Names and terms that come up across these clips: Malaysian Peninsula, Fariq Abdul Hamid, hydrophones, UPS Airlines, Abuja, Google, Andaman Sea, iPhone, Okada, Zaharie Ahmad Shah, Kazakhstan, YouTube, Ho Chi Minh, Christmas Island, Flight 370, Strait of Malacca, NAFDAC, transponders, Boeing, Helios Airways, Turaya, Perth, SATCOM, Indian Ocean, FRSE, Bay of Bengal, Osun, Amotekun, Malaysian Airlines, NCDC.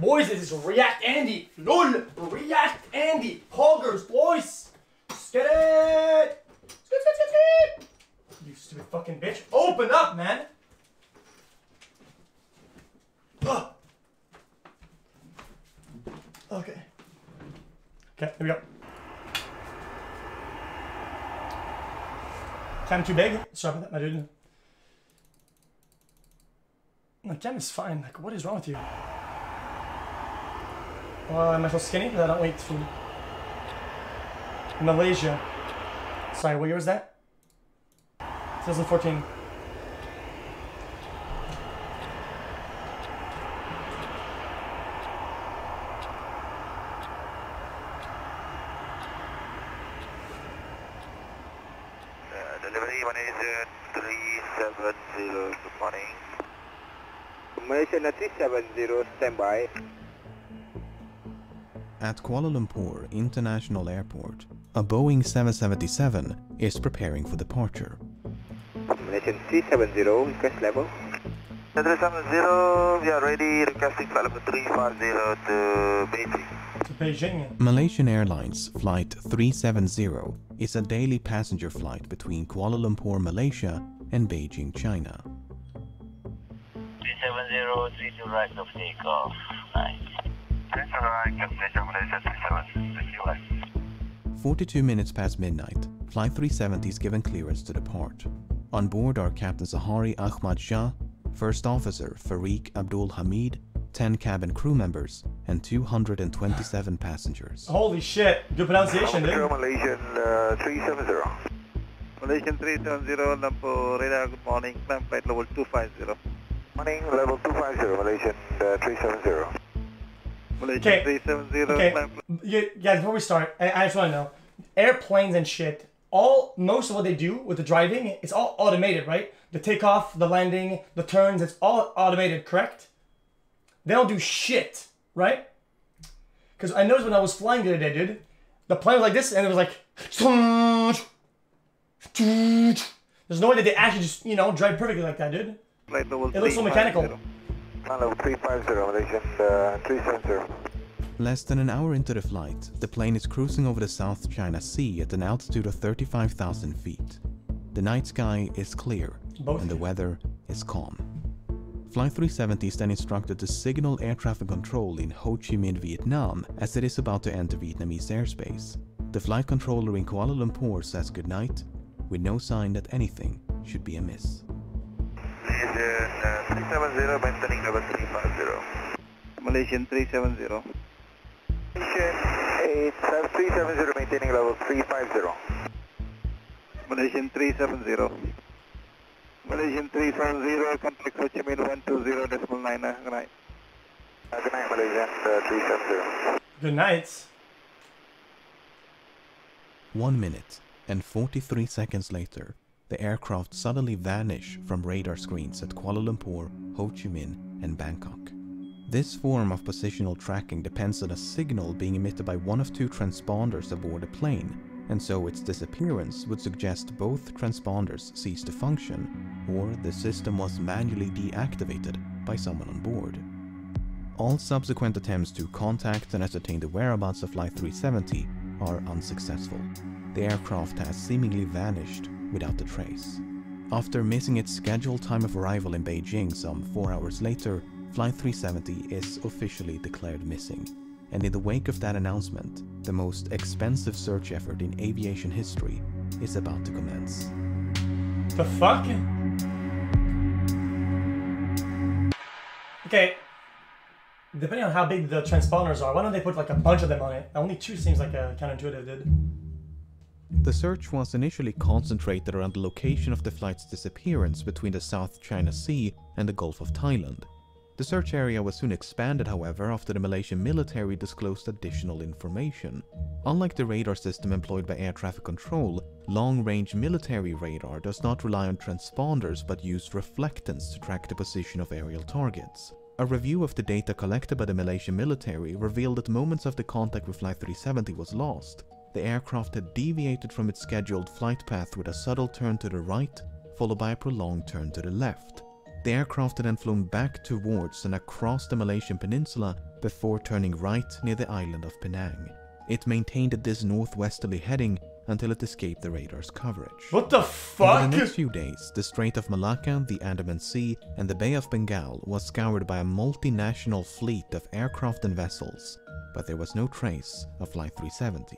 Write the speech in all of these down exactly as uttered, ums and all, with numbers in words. Moises, react Andy, lol, react Andy, hoggers, boys, skid it, skid, skid, skid, skid, you stupid fucking bitch, open up, man. Ugh. Okay. Okay, here we go. Cam too big? Sorry about that, my dude. My cam is fine, like what is wrong with you? Well, am I so skinny? Because I don't wait for Malaysia. Sorry, what year was that? twenty fourteen. Standby. At Kuala Lumpur International Airport, a Boeing seven seventy-seven is preparing for departure. Malaysian three seventy, request level. three seventy, we are ready, requesting flight level three fifty to Beijing. To Beijing. Malaysian Airlines Flight three seventy is a daily passenger flight between Kuala Lumpur, Malaysia and Beijing, China. three seventy, three two right of takeoff. forty-two minutes past midnight, Flight three seventy is given clearance to depart. On board are Captain Zaharie Ahmad Shah, First Officer Fariq Abdul Hamid, ten cabin crew members, and two hundred twenty-seven passengers. Holy shit! Good pronunciation, dude. Malaysian uh, three seventy. Malaysian three seventy, Lumpur radar, good morning. Climb flight level two fifty. Morning, level two fifty, Malaysian uh, three seventy. Okay, okay. You guys, before we start, I, I just want to know, airplanes and shit, all, most of what they do with the driving, it's all automated, right? The takeoff, the landing, the turns, it's all automated, correct? They don't do shit, right? Because I noticed when I was flying the other day, dude, the plane was like this, and it was like, there's no way that they actually just, you know, drive perfectly like that, dude. It looks so mechanical. Less than an hour into the flight, the plane is cruising over the South China Sea at an altitude of thirty-five thousand feet. The night sky is clear, Both. and the weather is calm. Flight three seventy is then instructed to signal air traffic control in Ho Chi Minh, Vietnam, as it is about to enter Vietnamese airspace. The flight controller in Kuala Lumpur says goodnight, with no sign that anything should be amiss. three seventy, maintaining level three fifty. Malaysian three seventy. Malaysian eight three seventy, maintaining level three fifty. Malaysian three seventy. Malaysian three seventy, contact Ho Chi Minh one two zero point nine. Good night. Uh, good night, Malaysian uh, three seventy. Good night. One minute and forty-three seconds later, the aircraft suddenly vanish from radar screens at Kuala Lumpur, Ho Chi Minh, and Bangkok. This form of positional tracking depends on a signal being emitted by one of two transponders aboard a plane, and so its disappearance would suggest both transponders ceased to function, or the system was manually deactivated by someone on board. All subsequent attempts to contact and ascertain the whereabouts of Flight three seventy are unsuccessful. The aircraft has seemingly vanished without a trace. After missing its scheduled time of arrival in Beijing some four hours later, Flight three seventy is officially declared missing. And in the wake of that announcement, the most expensive search effort in aviation history is about to commence. The fuck? Okay, depending on how big the transponders are, why don't they put like a bunch of them on it? Only two seems like a counterintuitive, dude. The search was initially concentrated around the location of the flight's disappearance between the South China Sea and the Gulf of Thailand. The search area was soon expanded, however, after the Malaysian military disclosed additional information. Unlike the radar system employed by air traffic control, long-range military radar does not rely on transponders but used reflectance to track the position of aerial targets. A review of the data collected by the Malaysian military revealed that moments after contact with Flight three seventy was lost. The aircraft had deviated from its scheduled flight path with a subtle turn to the right, followed by a prolonged turn to the left. The aircraft are then flown back towards and across the Malaysian Peninsula before turning right near the island of Penang. It maintained at this northwesterly heading until it escaped the radar's coverage. What the fuck? Over the next few days, the Strait of Malacca, the Andaman Sea, and the Bay of Bengal was scoured by a multinational fleet of aircraft and vessels, but there was no trace of Flight three seventy.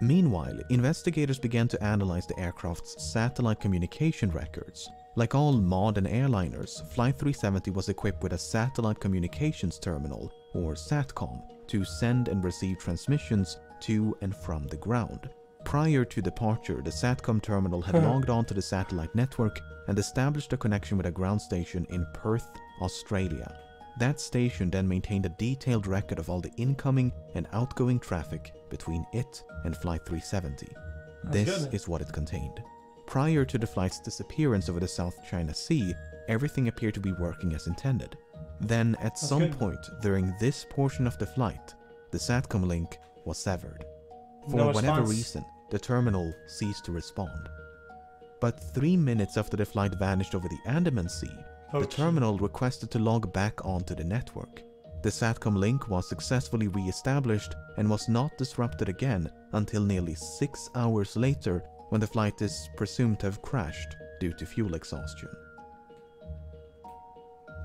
Meanwhile, investigators began to analyze the aircraft's satellite communication records. Like all modern airliners, Flight three seventy was equipped with a satellite communications terminal, or SATCOM, to send and receive transmissions to and from the ground. Prior to departure, the SATCOM terminal had logged onto the satellite network and established a connection with a ground station in Perth, Australia. That station then maintained a detailed record of all the incoming and outgoing traffic between it and Flight three seventy. This is what it contained. Prior to the flight's disappearance over the South China Sea, everything appeared to be working as intended. Then, at That's some good. point during this portion of the flight, the SATCOM link was severed. For no whatever response. reason, the terminal ceased to respond. But three minutes after the flight vanished over the Andaman Sea, oh, the terminal requested to log back onto the network. The SATCOM link was successfully re-established and was not disrupted again until nearly six hours later, when the flight is presumed to have crashed due to fuel exhaustion.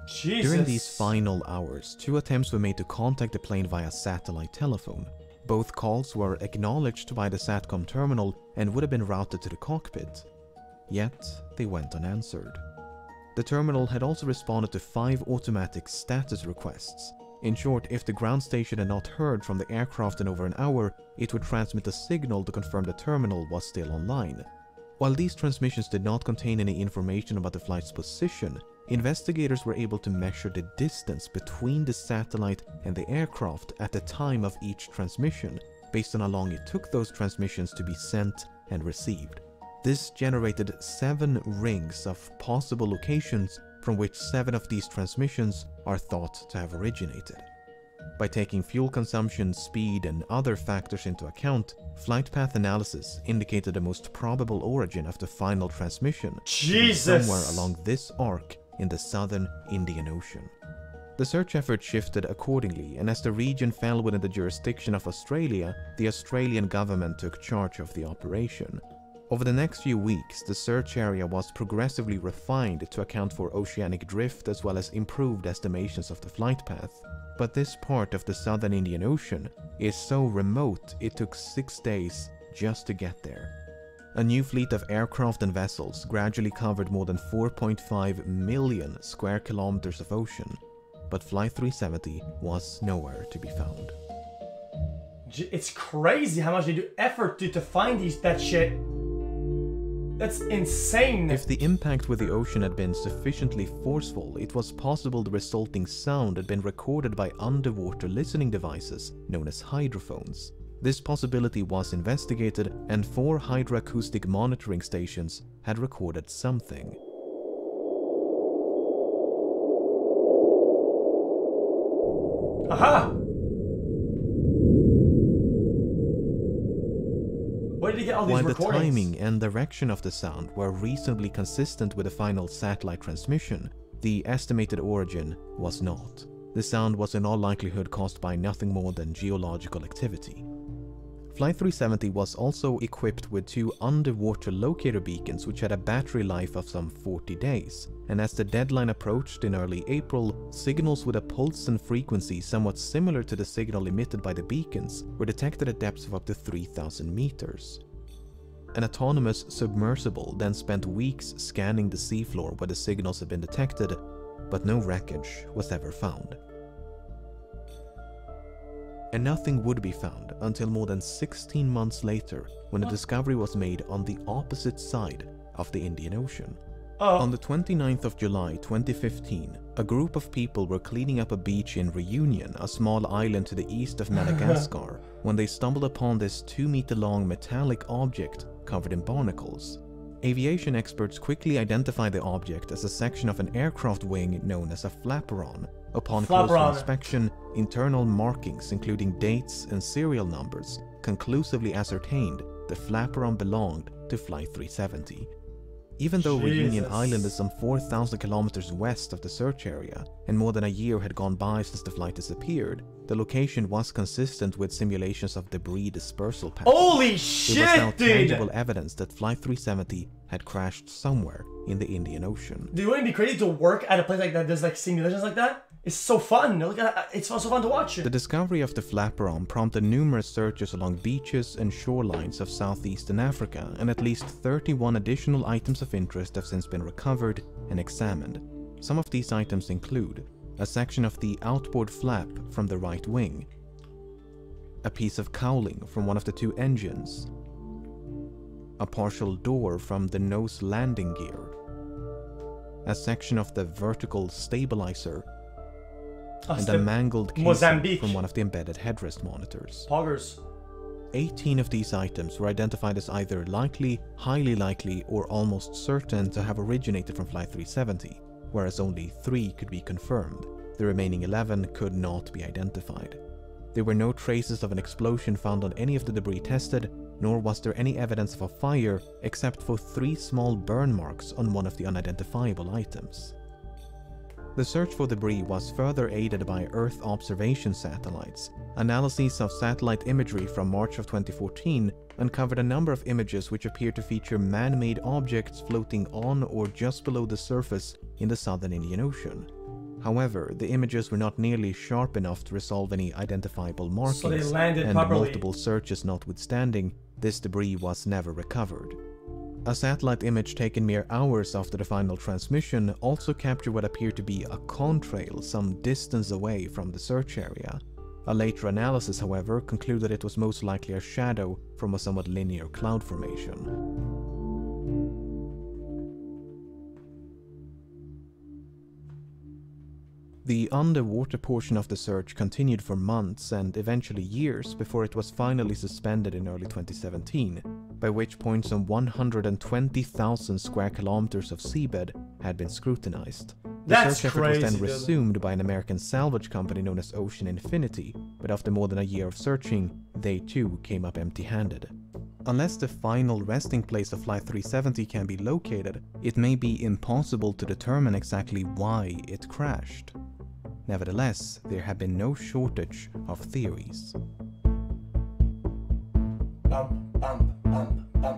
Jesus. During these final hours, two attempts were made to contact the plane via satellite telephone. Both calls were acknowledged by the SATCOM terminal and would have been routed to the cockpit, yet they went unanswered. The terminal had also responded to five automatic status requests. In short, if the ground station had not heard from the aircraft in over an hour, it would transmit a signal to confirm the terminal was still online. While these transmissions did not contain any information about the flight's position, investigators were able to measure the distance between the satellite and the aircraft at the time of each transmission, based on how long it took those transmissions to be sent and received. This generated seven rings of possible locations, from which seven of these transmissions are thought to have originated. By taking fuel consumption, speed, and other factors into account, flight path analysis indicated the most probable origin of the final transmission Jesus. somewhere along this arc in the southern Indian Ocean. The search effort shifted accordingly, and as the region fell within the jurisdiction of Australia, the Australian government took charge of the operation. Over the next few weeks, the search area was progressively refined to account for oceanic drift as well as improved estimations of the flight path. But this part of the southern Indian Ocean is so remote it took six days just to get there. A new fleet of aircraft and vessels gradually covered more than four point five million square kilometers of ocean, but Flight three seventy was nowhere to be found. It's crazy how much they do effort to, to find these that shit. That's insane! If the impact with the ocean had been sufficiently forceful, it was possible the resulting sound had been recorded by underwater listening devices known as hydrophones. This possibility was investigated, and four hydroacoustic monitoring stations had recorded something. Aha! While the timing and direction of the sound were reasonably consistent with the final satellite transmission, the estimated origin was not. The sound was in all likelihood caused by nothing more than geological activity. Flight three seventy was also equipped with two underwater locator beacons which had a battery life of some forty days, and as the deadline approached in early April, signals with a pulse and frequency somewhat similar to the signal emitted by the beacons were detected at depths of up to three thousand meters. An autonomous submersible then spent weeks scanning the seafloor where the signals had been detected, but no wreckage was ever found. And nothing would be found until more than sixteen months later, when a discovery was made on the opposite side of the Indian Ocean. Oh. On the twenty-ninth of July twenty fifteen, a group of people were cleaning up a beach in Reunion, a small island to the east of Madagascar, when they stumbled upon this two meter long metallic object covered in barnacles. Aviation experts quickly identify the object as a section of an aircraft wing known as a flaperon. Upon closer inspection, internal markings including dates and serial numbers conclusively ascertained the flaperon belonged to Flight three seventy. Even though Jesus. Reunion Island is some four thousand kilometers west of the search area, and more than a year had gone by since the flight disappeared, the location was consistent with simulations of debris dispersal patterns. Holy shit, dude! There was now tangible evidence that Flight three seventy had crashed somewhere in the Indian Ocean. Dude, wouldn't it be crazy to work at a place like that? There's like simulations like that? It's so fun. Look at, it's also fun to watch it. The discovery of the flapperon prompted numerous searches along beaches and shorelines of southeastern Africa, and at least thirty-one additional items of interest have since been recovered and examined. Some of these items include a section of the outboard flap from the right wing, a piece of cowling from one of the two engines, a partial door from the nose landing gear, a section of the vertical stabilizer, and a mangled case from one of the embedded headrest monitors. Poggers. eighteen of these items were identified as either likely, highly likely, or almost certain to have originated from Flight three seventy, whereas only three could be confirmed. The remaining eleven could not be identified. There were no traces of an explosion found on any of the debris tested, nor was there any evidence of a fire except for three small burn marks on one of the unidentifiable items. The search for debris was further aided by Earth observation satellites. Analyses of satellite imagery from March of twenty fourteen uncovered a number of images which appeared to feature man-made objects floating on or just below the surface in the southern Indian Ocean. However, the images were not nearly sharp enough to resolve any identifiable markings, so they landed and properly. Multiple searches notwithstanding, this debris was never recovered. A satellite image taken mere hours after the final transmission also captured what appeared to be a contrail some distance away from the search area. A later analysis, however, concluded it was most likely a shadow from a somewhat linear cloud formation. The underwater portion of the search continued for months and eventually years before it was finally suspended in early twenty seventeen. By which point some one hundred twenty thousand square kilometers of seabed had been scrutinized. The That's search effort crazy, was then resumed by an American salvage company known as Ocean Infinity, but after more than a year of searching, they too came up empty-handed. Unless the final resting place of Flight three seventy can be located, it may be impossible to determine exactly why it crashed. Nevertheless, there have been no shortage of theories. Bump, bump. Um, um.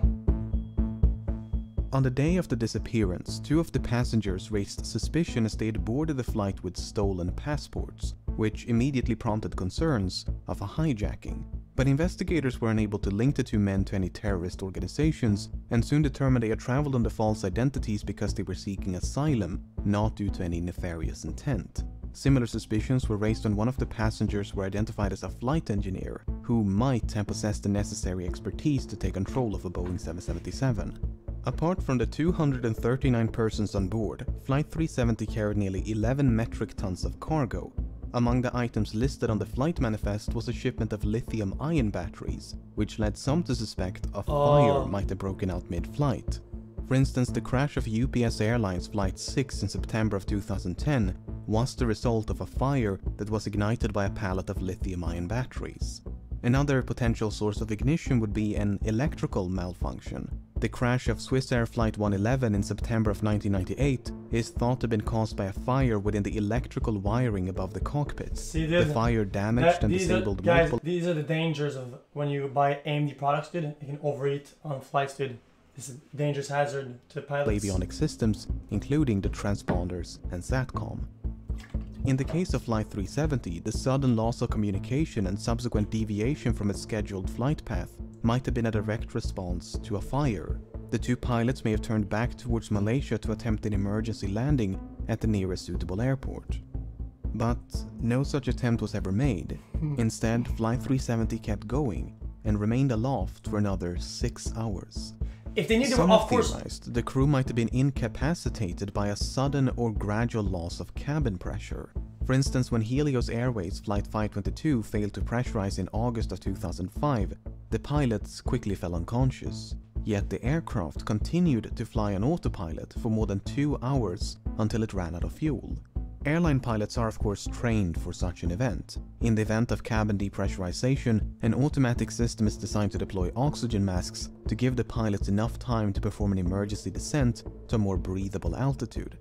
On the day of the disappearance, two of the passengers raised suspicion as they had boarded the flight with stolen passports, which immediately prompted concerns of a hijacking. But investigators were unable to link the two men to any terrorist organizations and soon determined they had traveled under false identities because they were seeking asylum, not due to any nefarious intent. Similar suspicions were raised when one of the passengers were identified as a flight engineer who might have possessed the necessary expertise to take control of a Boeing seven seventy-seven. Apart from the two hundred thirty-nine persons on board, Flight three seventy carried nearly eleven metric tons of cargo. Among the items listed on the flight manifest was a shipment of lithium-ion batteries, which led some to suspect a fire oh. might have broken out mid-flight. For instance, the crash of U P S Airlines Flight six in September of two thousand ten was the result of a fire that was ignited by a pallet of lithium-ion batteries. Another potential source of ignition would be an electrical malfunction. The crash of Swissair Flight one eleven in September of nineteen ninety-eight is thought to have been caused by a fire within the electrical wiring above the cockpit. See, the fire damaged that, and disabled are, guys, multiple... These are the dangers of when you buy A M D products, dude. You can overeat on flights, dude. This is a dangerous hazard to pilots. Avionic systems, including the transponders and SATCOM. In the case of Flight three seventy, the sudden loss of communication and subsequent deviation from its scheduled flight path might have been a direct response to a fire. The two pilots may have turned back towards Malaysia to attempt an emergency landing at the nearest suitable airport. But no such attempt was ever made. Instead, Flight three seventy kept going and remained aloft for another six hours. If they knew they were off course. Some theorized the crew might have been incapacitated by a sudden or gradual loss of cabin pressure. For instance, when Helios Airways Flight five twenty-two failed to pressurize in August of two thousand five, the pilots quickly fell unconscious. Yet the aircraft continued to fly on autopilot for more than two hours until it ran out of fuel. Airline pilots are of course trained for such an event. In the event of cabin depressurization, an automatic system is designed to deploy oxygen masks to give the pilots enough time to perform an emergency descent to a more breathable altitude.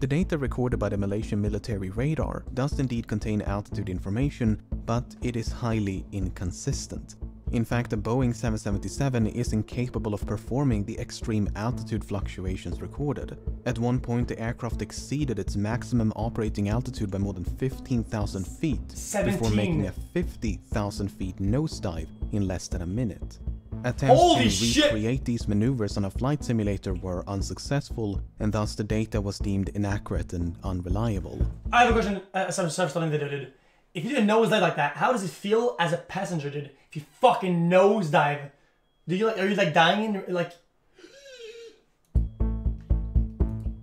The data recorded by the Malaysian military radar does indeed contain altitude information, but it is highly inconsistent. In fact, a Boeing seven seventy-seven is incapable of performing the extreme altitude fluctuations recorded. At one point, the aircraft exceeded its maximum operating altitude by more than fifteen thousand feet seventeen before making a fifty thousand feet nosedive in less than a minute. Attempts Holy to recreate shit. these maneuvers on a flight simulator were unsuccessful, and thus the data was deemed inaccurate and unreliable. I have a question. Uh, sorry, sorry, something that I did. If you didn't nosedive like that, how does it feel as a passenger, dude? If you fucking nosedive, do you like? Are you like dying? In, like.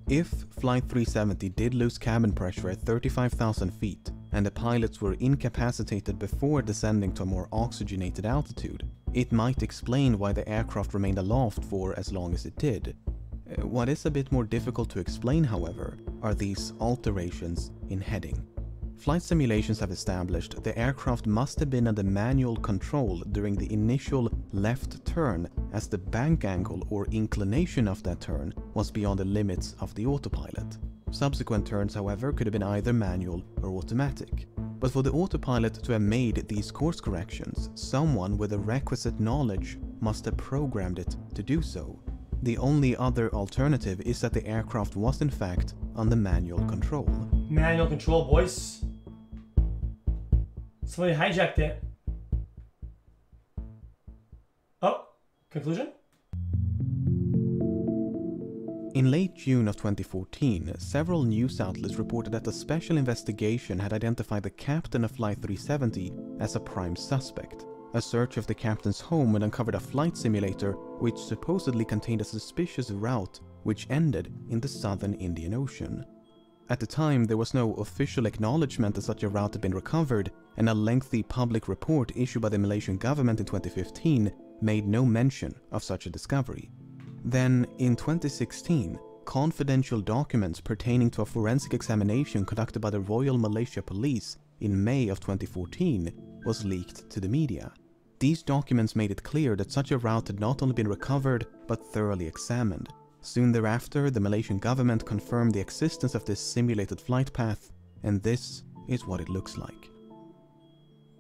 If Flight three seventy did lose cabin pressure at thirty-five thousand feet, and the pilots were incapacitated before descending to a more oxygenated altitude, it might explain why the aircraft remained aloft for as long as it did. What is a bit more difficult to explain, however, are these alterations in heading. Flight simulations have established the aircraft must have been under manual control during the initial left turn, as the bank angle or inclination of that turn was beyond the limits of the autopilot. Subsequent turns, however, could have been either manual or automatic. But for the autopilot to have made these course corrections, someone with the requisite knowledge must have programmed it to do so. The only other alternative is that the aircraft was in fact under manual control. Manual control, boys. Somebody hijacked it. Oh, conclusion? In late June of twenty fourteen, several news outlets reported that a special investigation had identified the captain of Flight three seventy as a prime suspect. A search of the captain's home had uncovered a flight simulator which supposedly contained a suspicious route which ended in the southern Indian Ocean. At the time, there was no official acknowledgement that such a route had been recovered, and a lengthy public report issued by the Malaysian government in twenty fifteen made no mention of such a discovery. Then, in twenty sixteen, confidential documents pertaining to a forensic examination conducted by the Royal Malaysia Police in May of twenty fourteen was leaked to the media. These documents made it clear that such a route had not only been recovered, but thoroughly examined. Soon thereafter, the Malaysian government confirmed the existence of this simulated flight path, and this is what it looks like.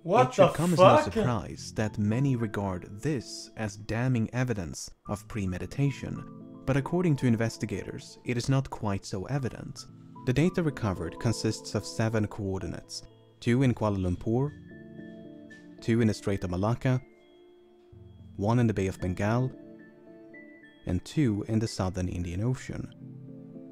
What the fuck? It should come as no surprise that many regard this as damning evidence of premeditation, but according to investigators, it is not quite so evident. The data recovered consists of seven coordinates, two in Kuala Lumpur, two in the Strait of Malacca, one in the Bay of Bengal, and two in the southern Indian Ocean.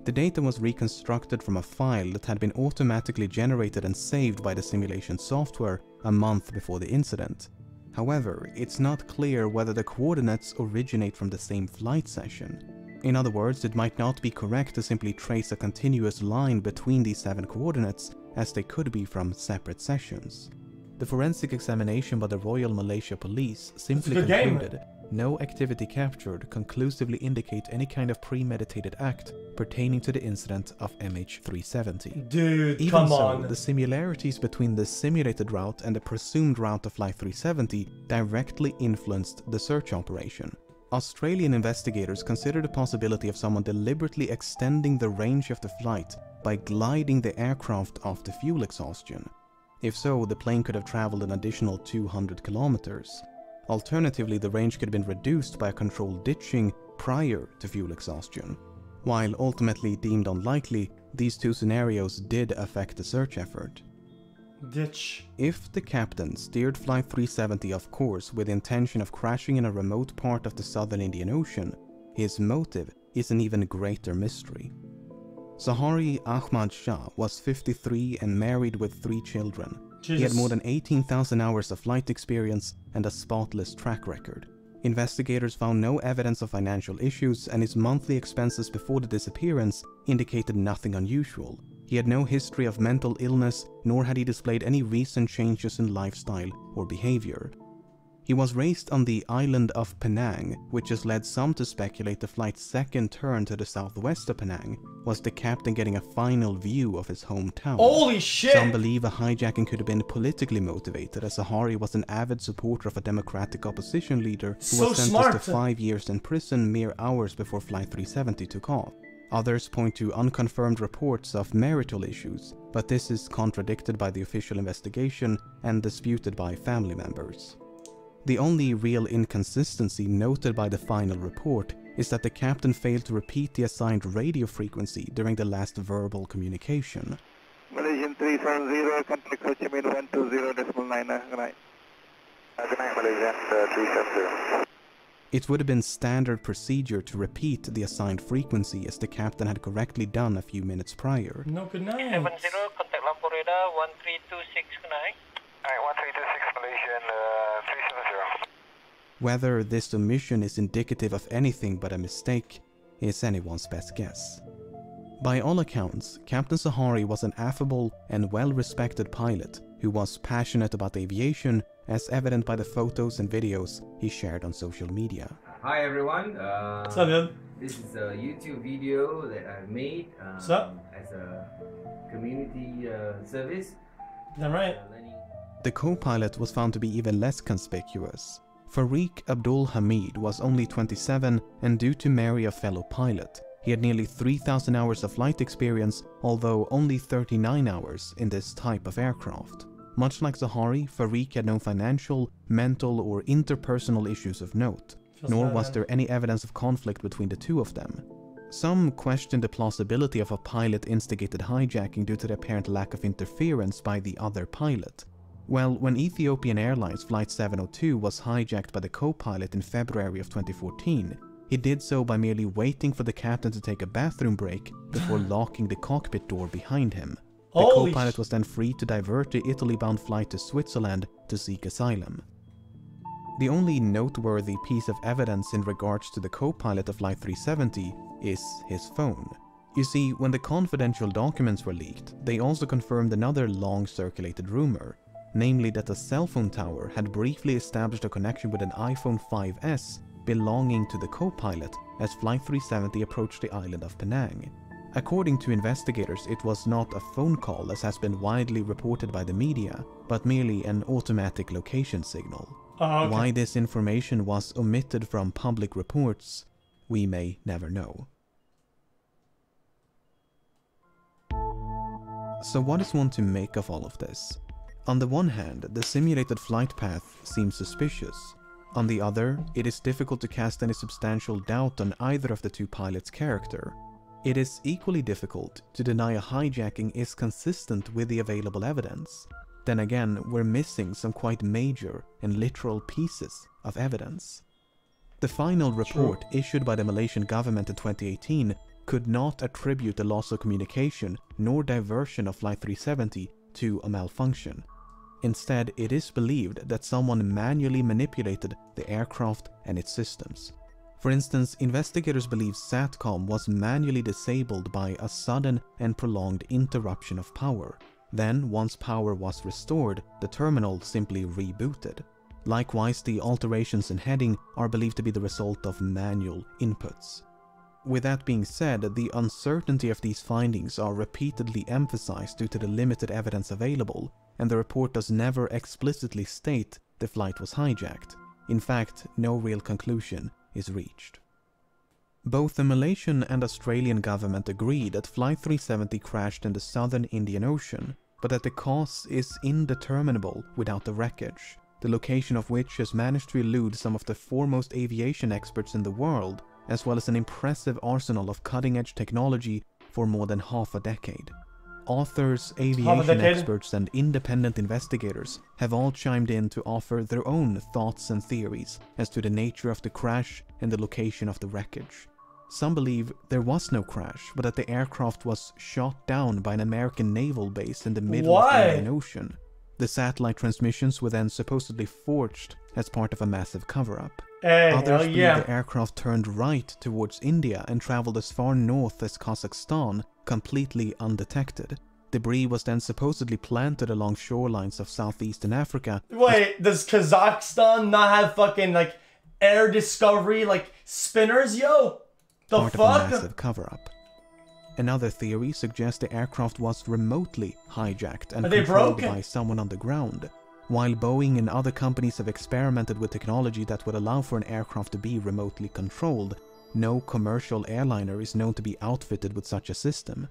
The data was reconstructed from a file that had been automatically generated and saved by the simulation software a month before the incident. However, it's not clear whether the coordinates originate from the same flight session. In other words, it might not be correct to simply trace a continuous line between these seven coordinates, as they could be from separate sessions. The forensic examination by the Royal Malaysia Police simply concluded game. No activity captured conclusively indicates any kind of premeditated act pertaining to the incident of M H three seventy. Dude, Even come so, on. The similarities between the simulated route and the presumed route of Flight three seventy directly influenced the search operation. Australian investigators considered the possibility of someone deliberately extending the range of the flight by gliding the aircraft off the fuel exhaustion. If so, the plane could have traveled an additional two hundred kilometers. Alternatively, the range could have been reduced by a controlled ditching prior to fuel exhaustion. While ultimately deemed unlikely, these two scenarios did affect the search effort. Ditch. If the captain steered Flight three seventy off course with the intention of crashing in a remote part of the southern Indian Ocean, his motive is an even greater mystery. Zaharie Ahmad Shah was fifty-three and married with three children. Jesus. He had more than eighteen thousand hours of flight experience and a spotless track record. Investigators found no evidence of financial issues, and his monthly expenses before the disappearance indicated nothing unusual. He had no history of mental illness, nor had he displayed any recent changes in lifestyle or behavior. He was raised on the island of Penang, which has led some to speculate the flight's second turn to the southwest of Penang was the captain getting a final view of his hometown. Holy shit! Some believe a hijacking could have been politically motivated, as Zaharie was an avid supporter of a democratic opposition leader who was sentenced to five years in prison mere hours before Flight three seventy took off. Others point to unconfirmed reports of marital issues, but this is contradicted by the official investigation and disputed by family members. The only real inconsistency noted by the final report is that the captain failed to repeat the assigned radio frequency during the last verbal communication. Malaysian three seventy, contact Ho Chi Minh one two zero point nine nine. Good night. Good night, Malaysian three seventy. It would have been standard procedure to repeat the assigned frequency as the captain had correctly done a few minutes prior. No, good night. seven zero, contact Lumpur Radar one three two six, good night. Alright, one three two six, Malaysian uh, three seventy. Whether this omission is indicative of anything but a mistake is anyone's best guess. By all accounts, Captain Zaharie was an affable and well-respected pilot who was passionate about aviation, as evident by the photos and videos he shared on social media. Hi everyone, uh, what's up, man? This is a YouTube video that I made um, what's up? as a community uh, service. Is that right? Uh, the co-pilot was found to be even less conspicuous. Fariq Abdul Hamid was only twenty-seven and due to marry a fellow pilot. He had nearly three thousand hours of flight experience, although only thirty-nine hours in this type of aircraft. Much like Zaharie, Fariq had no financial, mental or interpersonal issues of note, Just nor was there any evidence of conflict between the two of them. Some questioned the plausibility of a pilot-instigated hijacking due to the apparent lack of interference by the other pilot. Well, when Ethiopian Airlines Flight seven oh two was hijacked by the co-pilot in February of twenty fourteen, he did so by merely waiting for the captain to take a bathroom break before locking the cockpit door behind him. The co-pilot was then free to divert the Italy-bound flight to Switzerland to seek asylum. The only noteworthy piece of evidence in regards to the co-pilot of Flight three seventy is his phone. You see, when the confidential documents were leaked, they also confirmed another long-circulated rumor, namely that a cell phone tower had briefly established a connection with an iPhone five S belonging to the co-pilot as Flight three seventy approached the island of Penang. According to investigators, it was not a phone call as has been widely reported by the media, but merely an automatic location signal. Oh, okay. Why this information was omitted from public reports, we may never know. So what is one to make of all of this? On the one hand, the simulated flight path seems suspicious. On the other, it is difficult to cast any substantial doubt on either of the two pilots' character. It is equally difficult to deny a hijacking is consistent with the available evidence. Then again, we're missing some quite major and literal pieces of evidence. The final report True. issued by the Malaysian government in twenty eighteen could not attribute the loss of communication nor diversion of Flight three seventy to a malfunction. Instead, it is believed that someone manually manipulated the aircraft and its systems. For instance, investigators believe SATCOM was manually disabled by a sudden and prolonged interruption of power. Then, once power was restored, the terminal simply rebooted. Likewise, the alterations in heading are believed to be the result of manual inputs. With that being said, the uncertainty of these findings are repeatedly emphasized due to the limited evidence available, and the report does never explicitly state the flight was hijacked. In fact, no real conclusion is reached. Both the Malaysian and Australian government agree that Flight three seventy crashed in the southern Indian Ocean, but that the cause is indeterminable without the wreckage, the location of which has managed to elude some of the foremost aviation experts in the world, as well as an impressive arsenal of cutting-edge technology for more than half a decade. Authors, aviation experts, and independent investigators have all chimed in to offer their own thoughts and theories as to the nature of the crash and the location of the wreckage. Some believe there was no crash, but that the aircraft was shot down by an American naval base in the middle Why? of the Indian Ocean. The satellite transmissions were then supposedly forged as part of a massive cover-up. Hey, Others believe yeah. the aircraft turned right towards India and traveled as far north as Kazakhstan, completely undetected. Debris was then supposedly planted along shorelines of southeastern Africa. Wait, does Kazakhstan not have fucking, like, air discovery, like, spinners, yo? The part fuck? Of a massive cover-up. Another theory suggests the aircraft was remotely hijacked and Are controlled by someone on the ground. While Boeing and other companies have experimented with technology that would allow for an aircraft to be remotely controlled, no commercial airliner is known to be outfitted with such a system.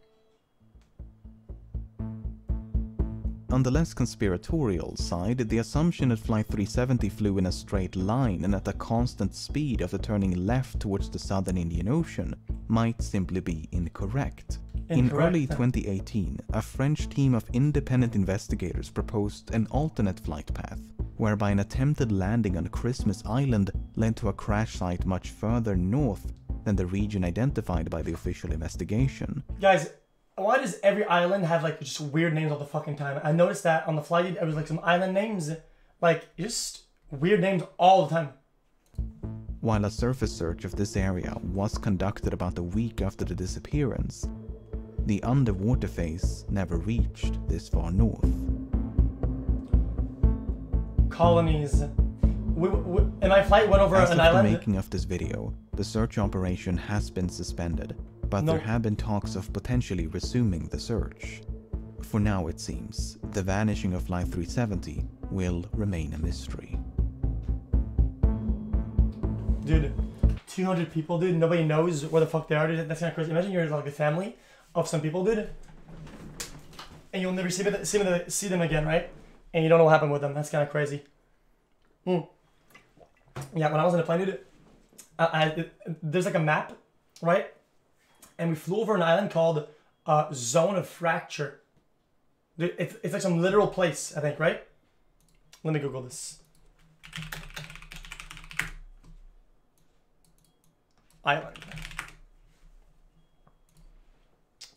On the less conspiratorial side, the assumption that Flight three seventy flew in a straight line and at a constant speed after turning left towards the southern Indian Ocean might simply be incorrect. Incorrect. In early twenty eighteen, a French team of independent investigators proposed an alternate flight path, whereby an attempted landing on Christmas Island led to a crash site much further north than the region identified by the official investigation. Guys, why does every island have, like, just weird names all the fucking time? I noticed that on the flight, it was, like, some island names. Like, just weird names all the time. While a surface search of this area was conducted about a week after the disappearance, the underwater phase never reached this far north. Colonies. We, we, and my flight went over As an island. As of the making of this video, the search operation has been suspended. But nope. There have been talks of potentially resuming the search. For now, it seems, the vanishing of Flight three seventy will remain a mystery. Dude, two hundred people, dude, nobody knows where the fuck they are, dude. That's kind of crazy. Imagine you're like a family of some people, dude, and you'll never see them again, right? And you don't know what happened with them. That's kind of crazy. Mm. Yeah, when I was in a plane, dude, I, I, there's like a map, right? And we flew over an island called uh, Zone of Fracture. It's, it's like some literal place, I think, right? Let me Google this. Island.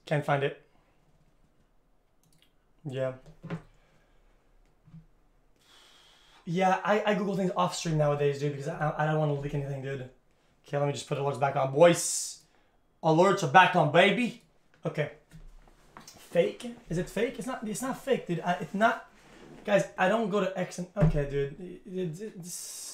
Can't find it. Yeah. Yeah, I, I Google things off stream nowadays, dude, because I, I don't want to leak anything, dude. Okay, let me just put the alerts back on, boys. Alerts are back on, baby. Okay. Fake? Is it fake? It's not. It's not fake, dude. I, it's not. Guys, I don't go to X and. Okay, dude. It's, it's...